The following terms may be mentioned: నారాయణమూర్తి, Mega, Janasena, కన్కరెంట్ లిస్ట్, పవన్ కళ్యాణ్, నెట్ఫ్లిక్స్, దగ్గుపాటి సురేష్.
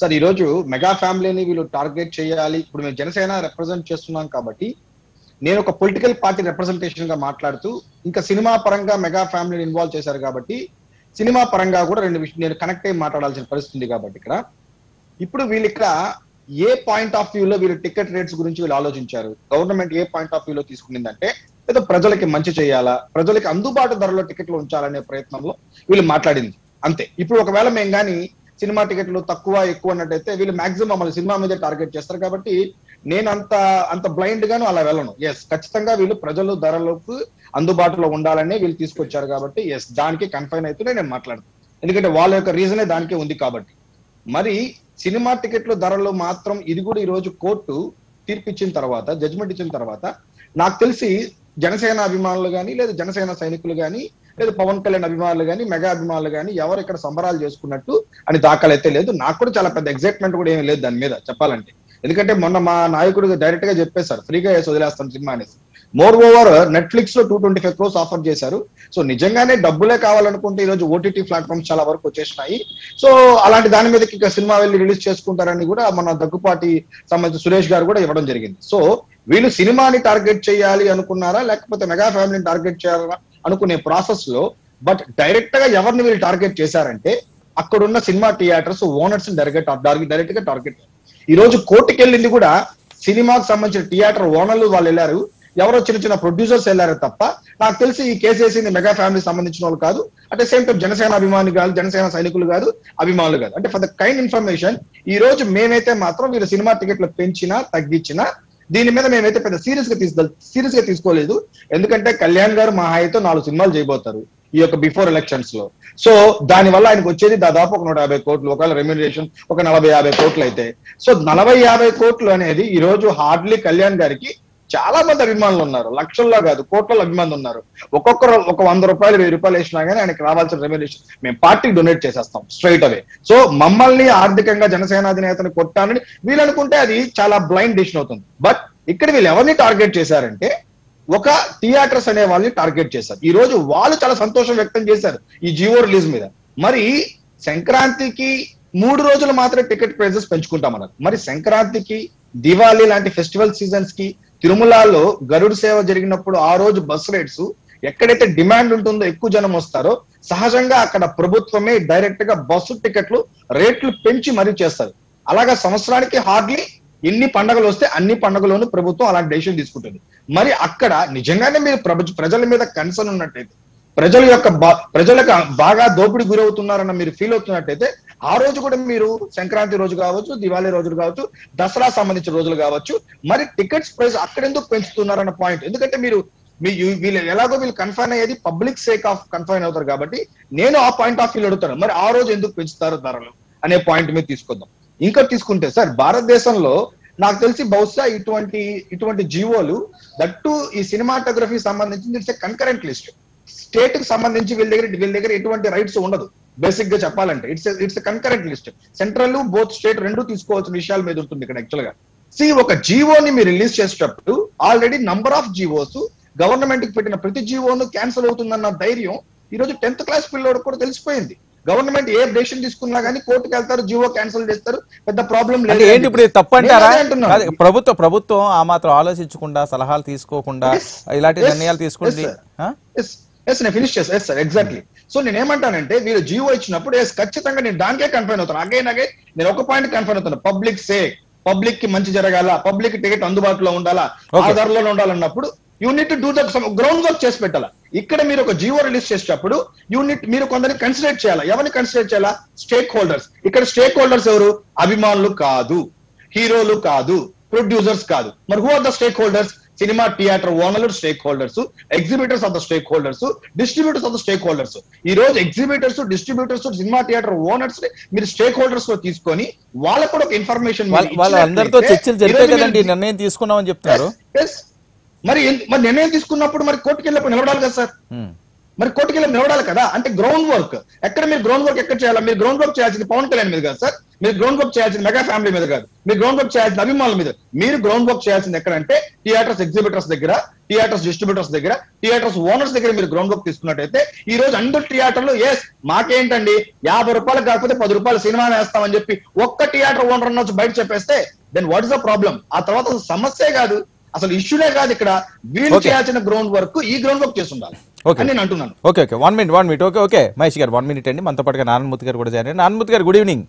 Sir ఈరోజు mega ఫ్యామిలీని వీళ్ళు టార్గెట్ చేయాలి. ఇప్పుడు మేము జనసేన రిప్రజెంట్ చేస్తున్నాం కాబట్టి నేను ఒక పొలిటికల్ పార్టీ రిప్రజెంటేషన్ గా మాట్లాడుతూ, ఇంకా సినిమా పరంగా మెగా ఫ్యామిలీని ఇన్వాల్వ్ చేశారు కాబట్టి సినిమా పరంగా కూడా రెండు విషయం నేను కనెక్ట్ అయ్యి మాట్లాడాల్సిన పరిస్థితి ఉంది. కాబట్టి ఇక్కడ ఇప్పుడు వీళ్ళు ఇక్కడ ఏ పాయింట్ ఆఫ్ వ్యూలో వీళ్ళు టికెట్ రేట్స్ గురించి వీళ్ళు ఆలోచించారు, గవర్నమెంట్ ఏ పాయింట్ ఆఫ్ వ్యూలో తీసుకునిందంటే ఏదో ప్రజలకి మంచి చేయాలా, ప్రజలకి అందుబాటు ధరలో టికెట్లు ఉంచాలనే ప్రయత్నంలో వీళ్ళు మాట్లాడింది అంతే. ఇప్పుడు ఒకవేళ మేము కానీ సినిమా టికెట్లు తక్కువ ఎక్కువ అన్నట్టయితే వీళ్ళు మాక్సిమం మమ్మల్ని సినిమా మీద టార్గెట్ చేస్తారు. కాబట్టి నేను అంత బ్లైండ్ గాను అలా వెళ్ళను. ఎస్, ఖచ్చితంగా వీళ్ళు ప్రజలు ధరలకు అందుబాటులో ఉండాలని వీళ్ళు తీసుకొచ్చారు కాబట్టి ఎస్ దానికి కన్ఫైన్ అవుతూనే నేను మాట్లాడుతాను, ఎందుకంటే వాళ్ళ యొక్క రీజనే దానికే ఉంది. కాబట్టి మరి సినిమా టికెట్లు ధరలు మాత్రం ఇది కూడా ఈరోజు కోర్టు తీర్పు ఇచ్చిన తర్వాత, జడ్జిమెంట్ ఇచ్చిన తర్వాత నాకు తెలిసి జనసేన అభిమానులు కానీ లేదా జనసేన సైనికులు కానీ లేదా పవన్ కళ్యాణ్ అభిమానులు కానీ మెగా అభిమానులు కానీ ఎవరు ఇక్కడ సంబరాలు చేసుకున్నట్టు అని దాఖలైతే లేదు. నాకు కూడా చాలా పెద్ద ఎగ్జైట్మెంట్ కూడా ఏమీ లేదు దాని మీద చెప్పాలంటే, ఎందుకంటే మొన్న మా నాయకుడు డైరెక్ట్ గా చెప్పేశారు ఫ్రీగా వదిలేస్తాం సినిమా అనేసి. మోర్ ఓవర్ నెట్ఫ్లిక్స్ లో 225 crores ఆఫర్ చేశారు. సో నిజంగానే డబ్బులే కావాలనుకుంటే ఈరోజు ఓటీటీ ప్లాట్ఫామ్స్ చాలా వరకు వచ్చేసినాయి. సో అలాంటి దాని మీదకి ఇక సినిమా వెళ్ళి రిలీజ్ చేసుకుంటారని కూడా మన దగ్గుపాటి సంబంధించిన సురేష్ గారు కూడా ఇవ్వడం జరిగింది. సో వీళ్ళు సినిమాని టార్గెట్ చేయాలి అనుకున్నారా లేకపోతే మెగా ఫ్యామిలీని టార్గెట్ చేయాలా అనుకునే ప్రాసెస్ లో బట్ డైరెక్ట్ గా ఎవరిని వీళ్ళు టార్గెట్ చేశారంటే అక్కడున్న సినిమా థియేటర్స్ ఓనర్స్ డైరెక్ట్ గా టార్గెట్. ఈ రోజు కోర్టుకి వెళ్ళింది కూడా సినిమాకు సంబంధించిన థియేటర్ ఓనర్లు వాళ్ళు వెళ్ళారు, ఎవరో చిన్న చిన్న ప్రొడ్యూసర్స్ వెళ్ళారు తప్ప నాకు తెలిసి ఈ కేసు వేసింది మెగా ఫ్యామిలీ సంబంధించిన వాళ్ళు కాదు. At the same time Janasena అభిమాని కాదు, జనసేన సైనికులు కాదు, అభిమానులు కాదు. అంటే ఫర్ ద కైండ్ ఇన్ఫర్మేషన్, ఈ రోజు మేమైతే మాత్రం వీళ్ళు సినిమా టికెట్లు పెంచినా తగ్గించినా దీని మీద మేమైతే పెద్ద సీరియస్ గా తీసుకోలేదు. ఎందుకంటే కళ్యాణ్ గారు మా హాయితో 4 సినిమాలు చేయబోతారు ఈ యొక్క బిఫోర్ ఎలక్షన్స్ లో. సో దానివల్ల ఆయనకు వచ్చేది దాదాపు ఒక 150 crores, ఒకవేళ రెమ్యూనరేషన్ ఒక 40-50 crores అయితే. సో 40-50 crores అనేది ఈ రోజు హార్డ్లీ కళ్యాణ్ గారికి చాలా మంది అభిమానులు ఉన్నారు, లక్షల్లో కాదు కోట్లలో అభిమానులు ఉన్నారు. ఒక్కొక్కరు ఒక 100-120 రూపాయలు వేసినా కానీ ఆయనకి రావాల్సిన రెమ్యూనరేషన్ మేము పార్టీకి డొనేట్ చేసేస్తాం స్ట్రైట్ అవే. సో మమ్మల్ని ఆర్థికంగా జనసేన అధినేతను కొట్టాలని వీళ్ళు అనుకుంటే అది చాలా బ్లైండ్ డిసిషన్ అవుతుంది. బట్ ఇక్కడ వీళ్ళు ఎవరిని టార్గెట్ చేశారంటే ఒక థియేటర్స్ అనే వాళ్ళని టార్గెట్ చేశారు. ఈ రోజు వాళ్ళు చాలా సంతోషం వ్యక్తం చేశారు ఈ జియో రిలీజ్ మీద. మరి సంక్రాంతికి 3 రోజులు మాత్రమే టికెట్ ప్రైజెస్ పెంచుకుంటామన్నారు. మరి సంక్రాంతికి దివాళీ లాంటి ఫెస్టివల్ సీజన్స్ కి తిరుమలలో గరుడు సేవ జరిగినప్పుడు ఆ రోజు బస్ రేట్స్ ఎక్కడైతే డిమాండ్ ఉంటుందో ఎక్కువ జనం వస్తారో సహజంగా అక్కడ ప్రభుత్వమే డైరెక్ట్ గా బస్సు టికెట్లు రేట్లు పెంచి మరీ చేస్తారు. అలాగా సంవత్సరానికి హార్డ్లీ ఎన్ని పండుగలు వస్తే అన్ని పండుగలోనూ ప్రభుత్వం అలాంటి డెసిషన్ తీసుకుంటుంది. మరి అక్కడ నిజంగానే మీరు ప్రజల మీద కన్సర్న్ ఉన్నట్టయితే, ప్రజలకు బాగా దోపిడీ గురవుతున్నారన్న మీరు ఫీల్ అవుతున్నట్టయితే ఆ రోజు కూడా మీరు సంక్రాంతి రోజు కావచ్చు, దివాళీ రోజులు కావచ్చు, దసరా సంబంధించిన రోజులు కావచ్చు, మరి టికెట్స్ ప్రైస్ అక్కడెందుకు పెంచుతున్నారన్న పాయింట్. ఎందుకంటే వీళ్ళు ఎలాగో వీళ్ళు కన్ఫైన్ అయ్యేది పబ్లిక్ సేక్ ఆఫ్ కన్ఫైన్ అవుతారు కాబట్టి నేను ఆ పాయింట్ ఆఫ్ వ్యూలో అడుగుతాను, మరి ఆ రోజు ఎందుకు పెంచుతారు ధరలు అనే పాయింట్ మీద తీసుకుందాం. ఇంకా తీసుకుంటే సార్ భారతదేశంలో నాకు తెలిసి బహుశా ఇటువంటి జియోలు దట్టు ఈ సినిమాటోగ్రఫీ సంబంధించింది ఇట్స్ కన్కరెంట్ లిస్ట్. స్టేట్ కి సంబంధించి వీళ్ళ దగ్గర ఎటువంటి రైట్స్ ఉండదు బేసిక్ గా చెప్పాలంటే. It's కన్కరెంట్ లిస్ట్, central both state రెండు తీసుకోవాల్సిన విషయాల మీద ఉంటుంది ఇక్కడ యాక్చువల్ గా. ఒక జియోని మీరు రిలీజ్ చేసేటప్పుడు already number of GOs government కి పెట్టిన ప్రతి జియోను క్యాన్సిల్ అవుతుందన్న ధైర్యం ఈ రోజు 10th class పిల్లోడు కూడా తెలిసిపోయింది. గవర్నమెంట్ ఏ డెసిషన్ తీసుకున్నా కానీ కోర్టుకు వెళ్తారు, జియో క్యాన్సిల్ చేస్తారు, పెద్ద ప్రాబ్లం లేదు. ఏంటి ఇప్పుడు తప్పంటారా? ప్రభుత్వం ఆ మాత్రం ఆలోచించకుండా సలహాలు తీసుకోకుండా ఇలాంటి నిర్ణయాలు తీసుకుంది. నేను ఫినిష్ చేస్తా. Yes sir exactly. సో నేనేమంటానంటే వీళ్ళు జియో ఇచ్చినప్పుడు ఎస్ ఖచ్చితంగా నేను దానికే కన్ఫైన్ అవుతాను. అగైన్ నేను ఒక పాయింట్ కన్ఫైన్ అవుతాను, పబ్లిక్ సేఫ్, పబ్లిక్ కి మంచి జరగాల, పబ్లిక్ టికెట్ అందుబాటులో ఉండాలా, ఆ ధరలోనే ఉండాలన్నప్పుడు you need do the ground work చేసి పెట్టాలా. ఇక్కడ మీరు ఒక జియో రిలీజ్ చేసేటప్పుడు మీరు కొందరిని కన్సిడర్ చేయాలా. ఎవరిని కన్సిడర్ చేయాలా? Stakeholders. ఇక్కడ స్టేక్ హోల్డర్స్ ఎవరు? అభిమానులు కాదు, హీరోలు కాదు, ప్రొడ్యూసర్స్ కాదు. మరి who are the stakeholders? Cinema theatre ఓనర్లు stakeholders, exhibitors of the stakeholders, distributors of the stakeholders. ఈ రోజు exhibitors, distributors, cinema theatre owners మీరు స్టేక్ హోల్డర్స్ లో తీసుకొని వాళ్ళకు కూడా ఒక ఇన్ఫర్మేషన్ వాళ్ళందరితో చర్చలు జరిపారు కదండి, నిర్ణయం తీసుకున్నామని చెప్తారు. మరి నిర్ణయం తీసుకున్నప్పుడు మరి కోర్టుకి వెళ్ళినప్పుడు నిలబడాలి కదా సార్. మరి కోర్టుకి వెళ్ళి నిలబడాలి కదా. అంటే గ్రౌండ్ వర్క్ ఎక్కడ, మీరు గ్రౌండ్ వర్క్ ఎక్కడ చేయాలి? మీరు గ్రౌండ్ వర్క్ చేయాల్సింది పవన్ కళ్యాణ్ మీద కాదు సార్, మీరు గ్రౌండ్ వర్క్ చేయాల్సింది మెగా ఫ్యామిలీ మీద కాదు, మీరు గ్రౌండ్ వర్క్ చేయాల్సిన అభిమానుల మీద. మీరు గ్రౌండ్ వర్క్ చేయాల్సింది ఎక్కడంటే థియేటర్స్ ఎగ్జిబిటర్స్ దగ్గర, థియేటర్స్ డిస్ట్రిబ్యూటర్స్ దగ్గర, థియేటర్స్ ఓనర్స్ దగ్గర మీరు గ్రౌండ్ వర్క్ తీసుకున్నట్టయితే ఈ రోజు అందరు థియేటర్లు ఎస్ మాకేంటండి 50 రూపాయలు కాకపోతే 10 రూపాయలు సినిమా వేస్తామని చెప్పి ఒక్క థియేటర్ ఓనర్ అన్న వచ్చి బయట చెప్పేస్తే then what is the problem? ఆ తర్వాత సమస్యే కాదు, అసలు ఇష్యూనే కాదు. ఇక్కడ వీళ్ళు చేయాల్సిన గ్రౌండ్ వర్క్ ఈ గ్రౌండ్ వర్క్ చేస్తుండాలి. Okay, 1 minute, 1 minute. Okay, Mahesh garu 1 minute అండి. మనతో పాటుగా నారాయణమూర్తి గారు కూడా జాయిన్. నారాయణమూర్తి గారు, గుడ్ ఈవినింగ్.